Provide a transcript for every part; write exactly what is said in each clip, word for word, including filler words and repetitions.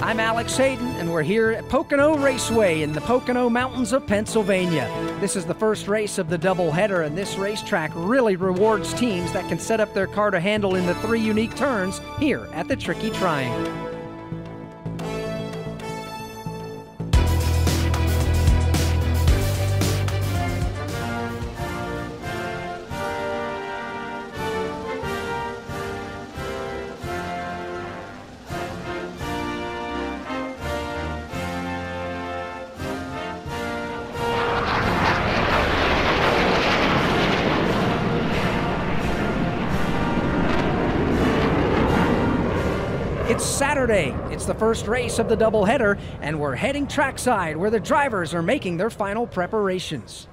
I'm Alex Hayden, and we're here at Pocono Raceway in the Pocono Mountains of Pennsylvania. This is the first race of the doubleheader, and this racetrack really rewards teams that can set up their car to handle in the three unique turns here at the Tricky Triangle. It's Saturday, it's the first race of the doubleheader, and we're heading trackside where the drivers are making their final preparations.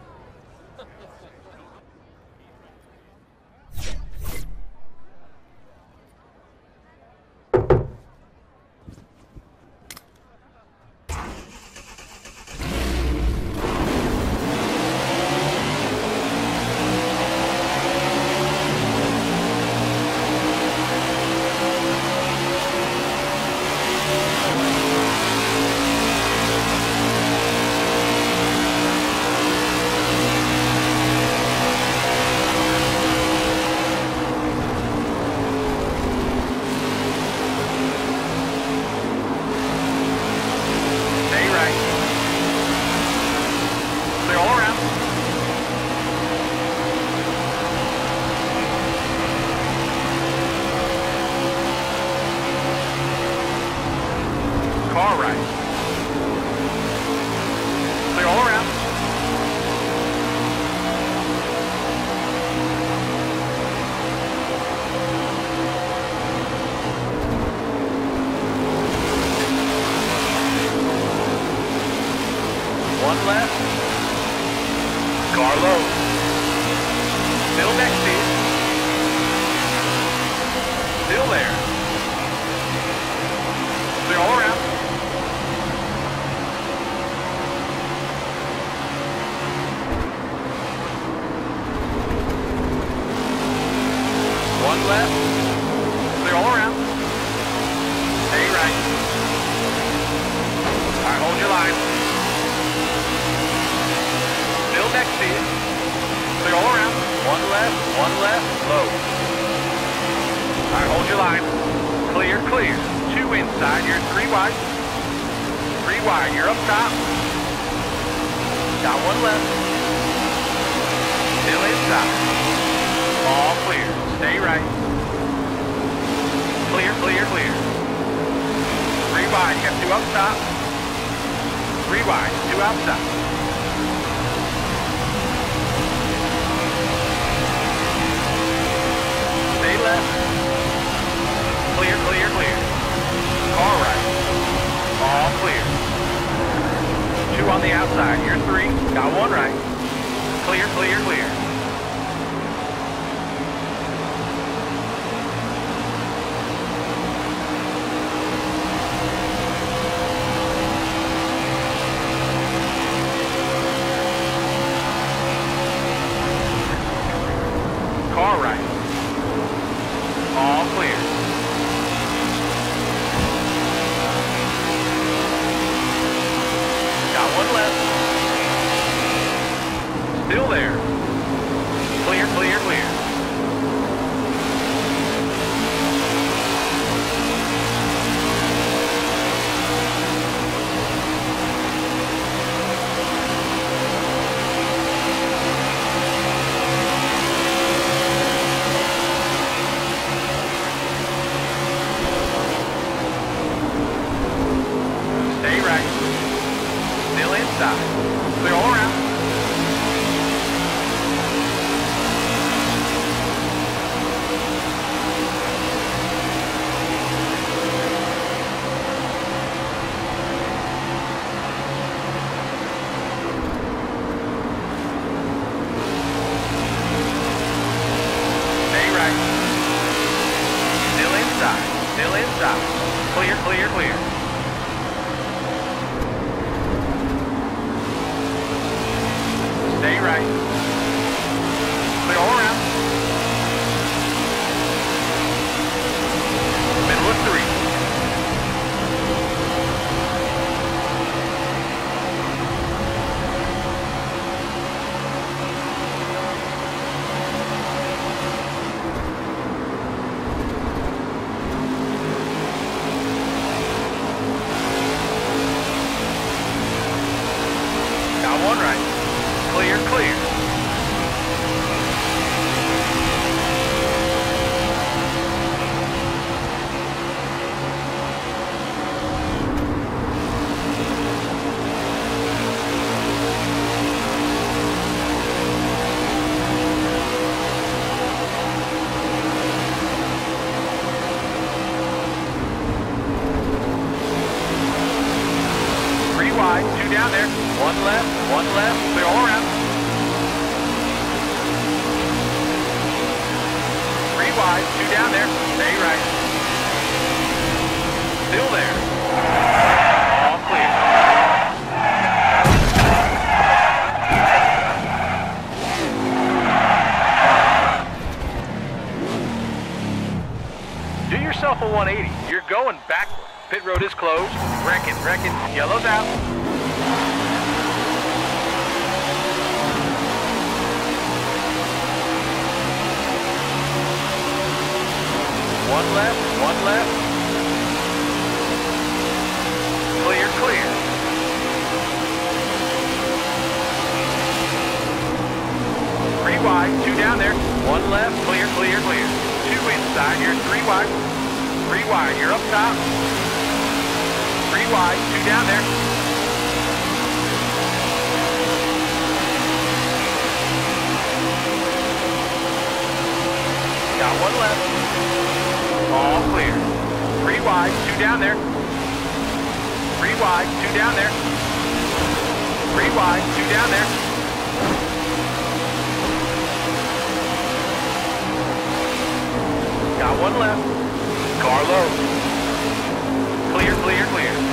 All right. Clear all around. One left. Car low. Still next to you. Still there. Clear all around. Left, clear all around, stay right, all right, hold your line, still next to you, clear all around, one left, one left, low, all right, hold your line, clear, clear, two inside, you're three wide, three wide, you're up top, got one left, still inside, all clear. Stay right. Clear, clear, clear. Three wide. You got two up top. Three wide. Two out top. Stay left. Clear, clear, clear. All right. All clear. Two on the outside. You're three. Got one right. Clear, clear, clear. All right. All clear. Got one left. Still there. Clear, clear, clear. Clear all around. Stay right. Still inside. Still inside. Clear, clear, clear. Stay right. Clear all around. Middle of three. clear. Down there. One left, one left, clear all around. Three wide, two down there. Stay right. Still there. All clear. Do yourself a one eighty. You're going backward. Pit road is closed. Wreck it, wreck it. Yellow's out. One left, one left. Clear, clear. Three wide, two down there. One left, clear, clear, clear. Two inside, you're three wide. Three wide, you're up top. Three wide, two down there. Got one left. All clear. Three wide, two down there. Three wide, two down there. Three wide, two down there. Got one left. Car low. Clear, clear, clear.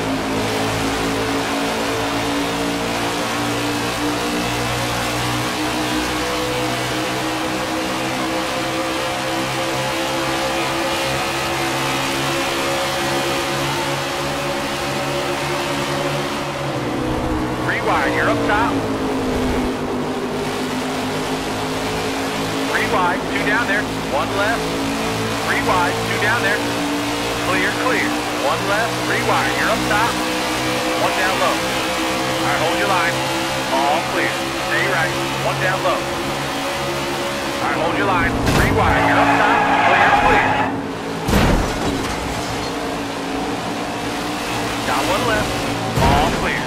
You're up top. Three wide, two down there. One left. Three wide, two down there. Clear, clear. One left, three wide. You're up top. One down low. All right, hold your line. All clear. Stay right. One down low. All right, hold your line. Three wide. You're up top. Clear, clear. Got one left. All clear.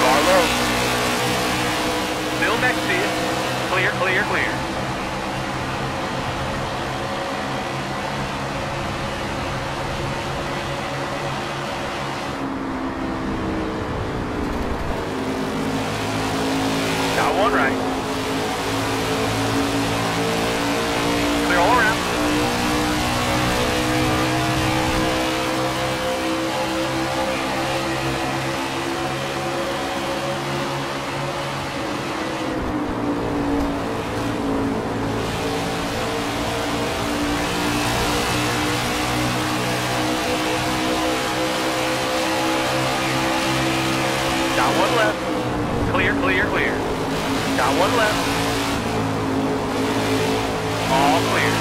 Carlos. Still next to you. Clear, clear, clear. Got one right. Clear all around. Got one left. Clear, clear, clear. Got one left. All clear.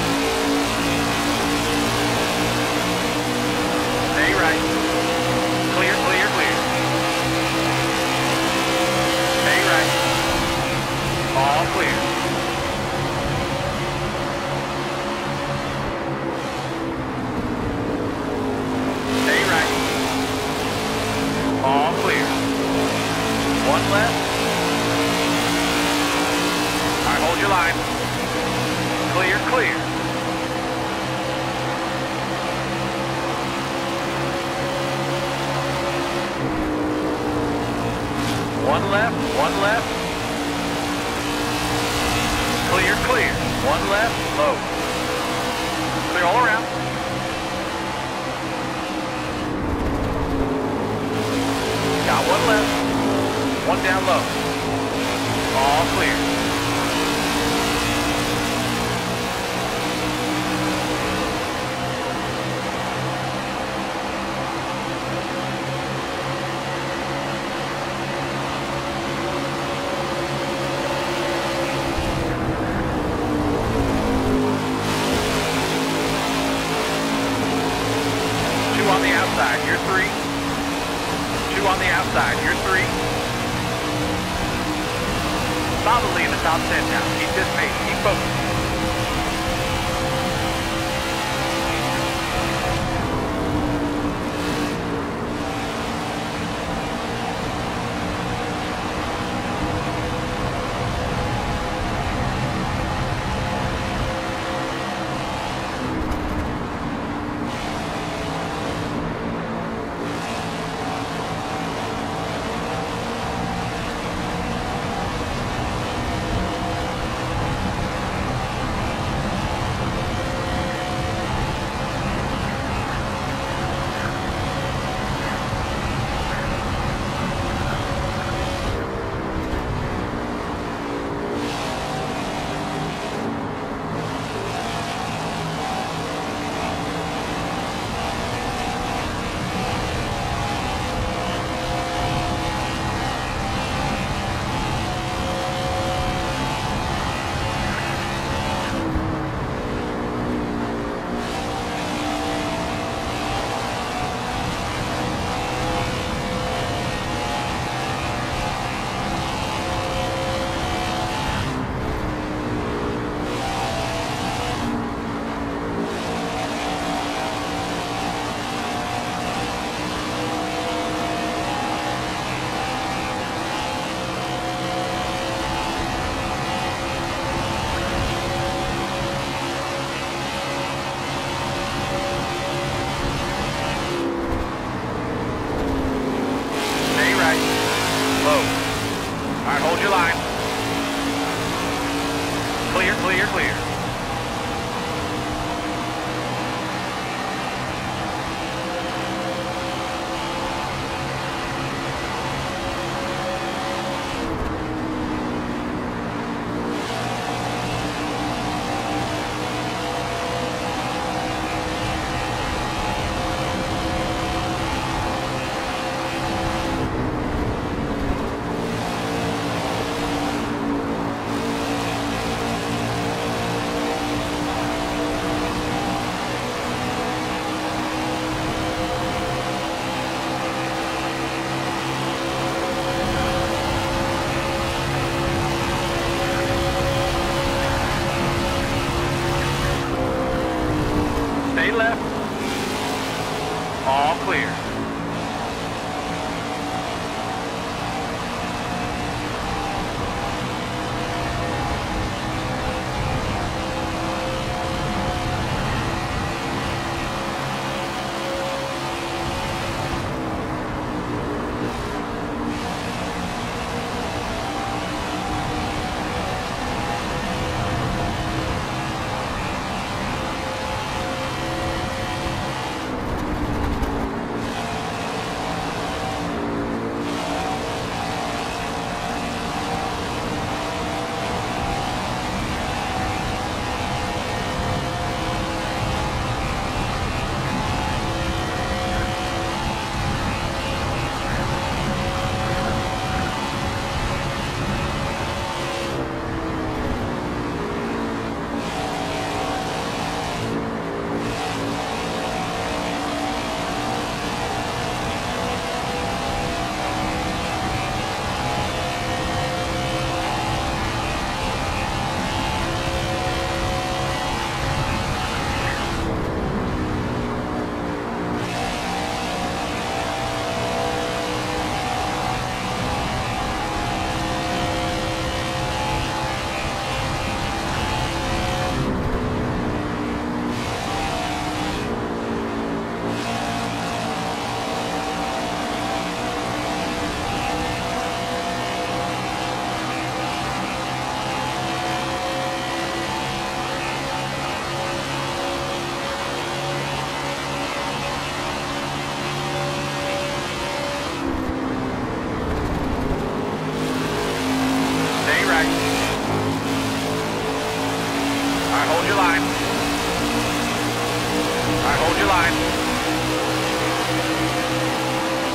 Stay right. Clear, clear, clear. Stay right. All clear. Stay right. All clear. One left. Hold your line. Clear, clear. One left, one left. Clear, clear. One left, low. Clear all around. Got one left. One down low. All clear. Solidly in the top ten now. Keep this pace. Keep focused.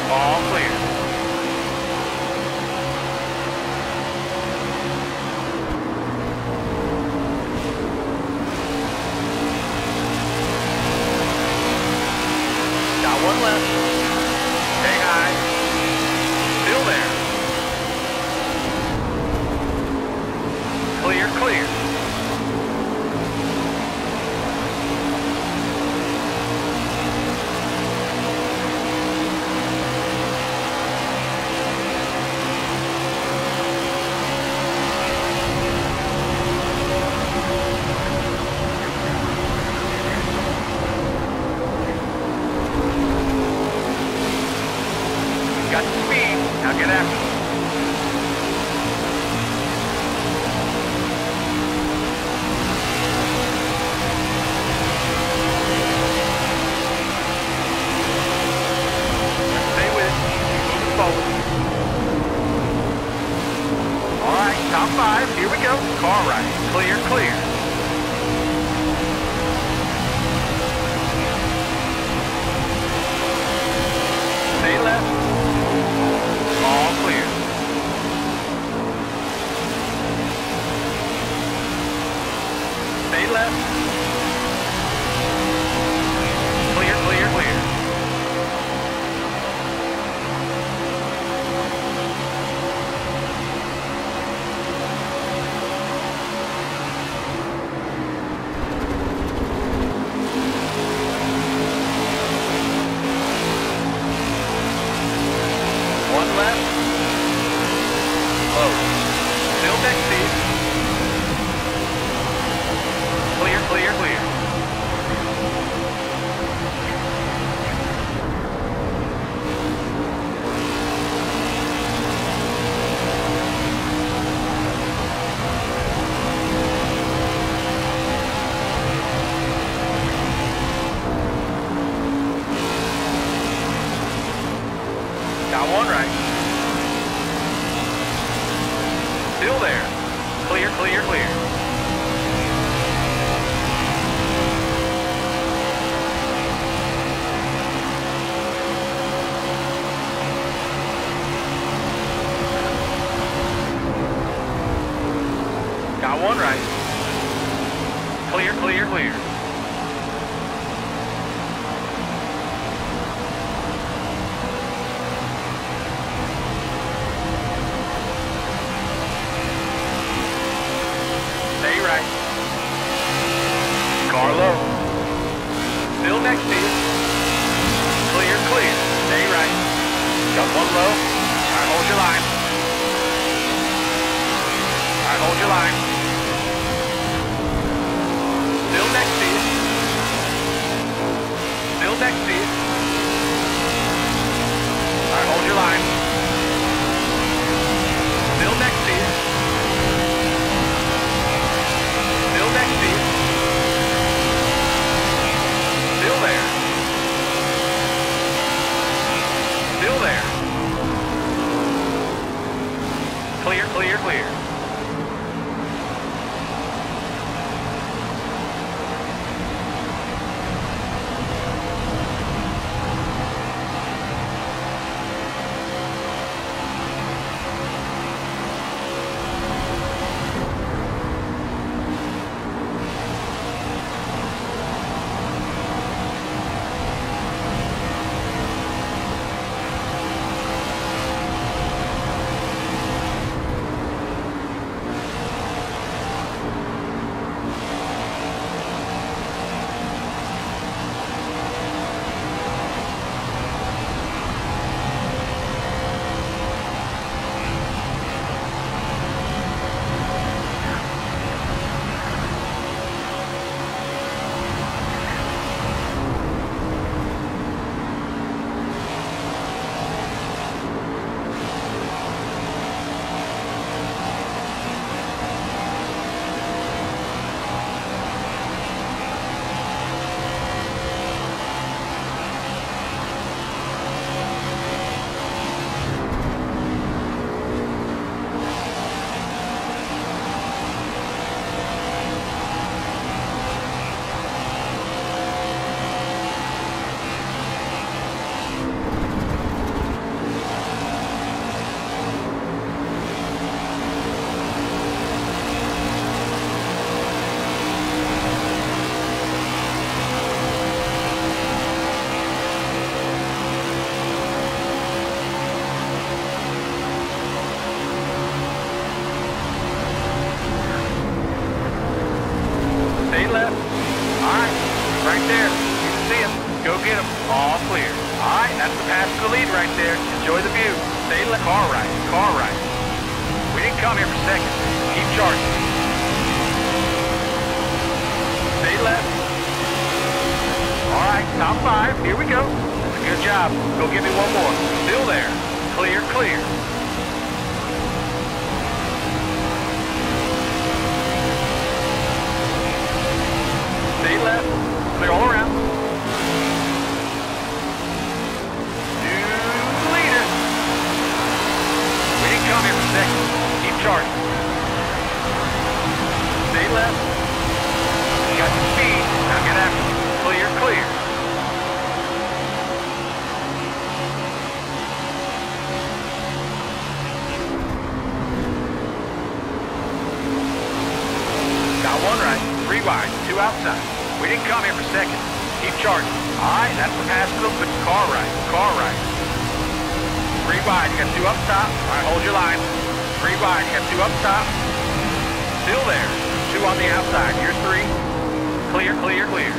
All clear. Got one left. Stay high. Still there. Clear, clear. Got the speed, now get after it. Stay with it, moving forward. Alright, top five, here we go. Car right, clear, clear. Stay left. All clear. Stay left. Clear, clear, clear. Got one right. Still there. Clear, clear, clear. Got one right. Clear, clear, clear. Car low. Still next to you. Clear, clear. Stay right. Got one low. Alright, hold your line. Alright, hold your line. Still next to you. Still next to you. Alright, hold your line. Still next to you. Still next to you. Still there. Still there. Clear, clear, clear. there. Enjoy the view. Stay left. Car right. Car right. We didn't come here for seconds. Keep charging. Stay left. All right. Top five. Here we go. That's a good job. Go give me one more. Still there. Clear. Clear. Stay left. Clear all around. New leader. We didn't come here for seconds. Keep charging. Stay left. Got the speed. Now get after it. Clear, clear. Got one right. Three wide. Two outside. We didn't come here for seconds. Keep charging. Alright, that's the pass to the car right. Car right. Three wide, you got two up top. Alright, hold your line. Three wide, you got two up top. Still there. Two on the outside. Here's three. Clear, clear, clear.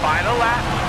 Final lap.